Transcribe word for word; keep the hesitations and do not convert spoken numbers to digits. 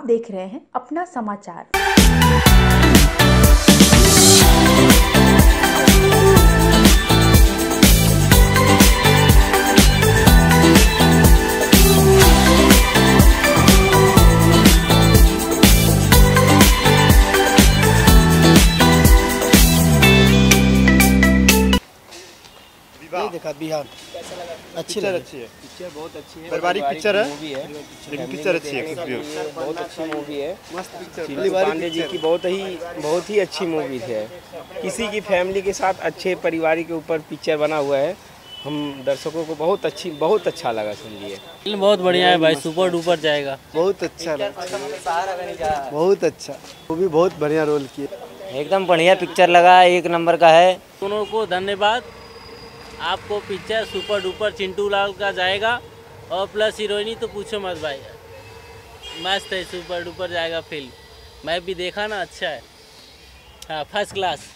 आप देख रहे हैं अपना समाचार। देखा बिहार अच्छी लग अच्छी है, पिक्चर बहुत अच्छी है, पारिवारिक पिक्चर है, लेकिन पिक्चर अच्छी है, बहुत अच्छी मूवी है, मस्त पिक्चर। पांडे जी की बहुत ही बहुत ही अच्छी मूवी है, किसी की फैमिली के साथ अच्छे परिवार के ऊपर पिक्चर बना हुआ है। हम दर्शकों को बहुत अच्छी बहुत अच्छा लगा। सुनिए फिल्म बहुत बढ़िया है भाई, सुपर डुपर जाएगा, बहुत अच्छा लगा, बहुत अच्छा, वो भी बहुत बढ़िया रोल किया, एकदम बढ़िया पिक्चर लगा, एक नंबर का है। दोनों को धन्यवाद। आपको picture super duper Chintu Lal का जाएगा, और प्लस हीरोइनी तो पूछो मत भाई, मस्त है, सुपर डुपर जाएगा फिल्म। मैं भी देखा ना, अच्छा है, हाँ, फर्स्ट क्लास।